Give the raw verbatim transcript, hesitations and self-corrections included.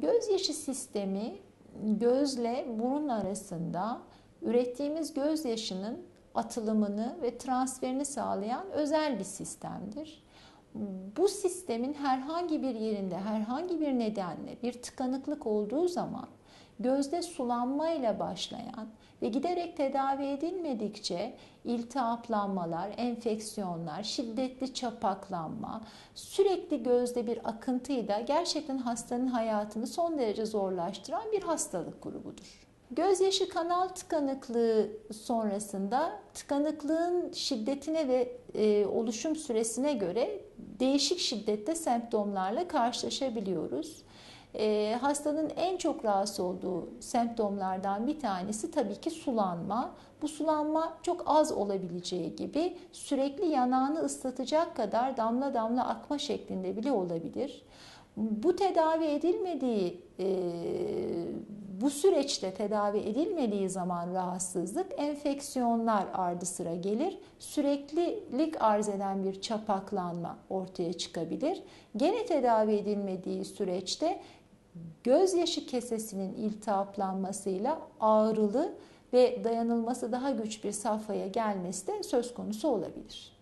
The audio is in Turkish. Gözyaşı sistemi gözle burun arasında ürettiğimiz gözyaşının atılımını ve transferini sağlayan özel bir sistemdir. Bu sistemin herhangi bir yerinde, herhangi bir nedenle bir tıkanıklık olduğu zaman gözde sulanmayla başlayan ve giderek tedavi edilmedikçe iltihaplanmalar, enfeksiyonlar, şiddetli çapaklanma, sürekli gözde bir akıntıyı da gerçekten hastanın hayatını son derece zorlaştıran bir hastalık grubudur. Gözyaşı kanal tıkanıklığı sonrasında tıkanıklığın şiddetine ve e, oluşum süresine göre değişik şiddette semptomlarla karşılaşabiliyoruz. E, hastanın en çok rahatsız olduğu semptomlardan bir tanesi tabii ki sulanma. Bu sulanma çok az olabileceği gibi sürekli yanağını ıslatacak kadar damla damla akma şeklinde bile olabilir. Bu tedavi edilmediği, e, bu süreçte tedavi edilmediği zaman rahatsızlık, enfeksiyonlar ardı sıra gelir. Süreklilik arz eden bir çapaklanma ortaya çıkabilir. Gene tedavi edilmediği süreçte gözyaşı kesesinin iltihaplanmasıyla ağrılı ve dayanılması daha güç bir safhaya gelmesi de söz konusu olabilir.